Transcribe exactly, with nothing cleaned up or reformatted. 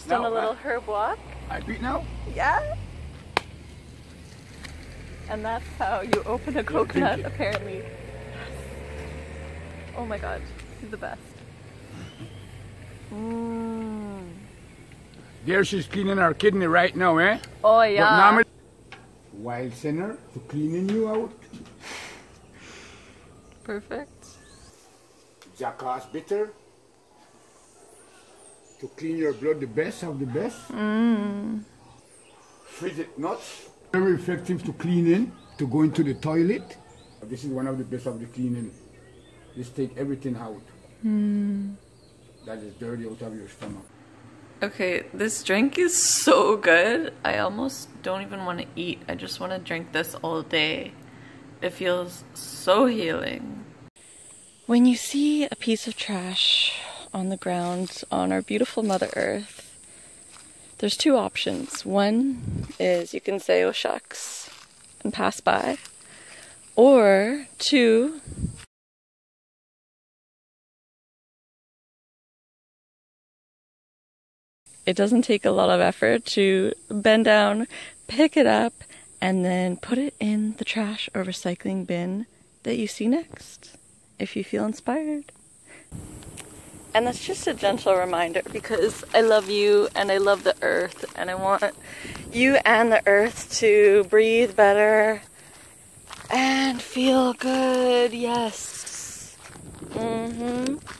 Just no, on a little I, herb walk. I beat now? Yeah. And that's how you open a coconut, apparently. Yes. Oh my god, she's the best. Mm. There she's cleaning our kidney right now, eh? Oh yeah. But wild center to cleaning you out. Perfect. Jacquard bitter to clean your blood the best of the best. Mm. Frizzy nuts. Very effective to clean in, to go into the toilet. This is one of the best of the cleaning. Just take everything out. Mm. That is dirty out of your stomach. Okay, this drink is so good. I almost don't even want to eat. I just want to drink this all day. It feels so healing. When you see a piece of trash on the ground on our beautiful Mother Earth, there's two options. One is you can say, oh shucks, and pass by. Or two, it doesn't take a lot of effort to bend down, pick it up, and then put it in the trash or recycling bin that you see next, if you feel inspired. And that's just a gentle reminder, because I love you and I love the earth and I want you and the earth to breathe better and feel good. Yes. Mm-hmm.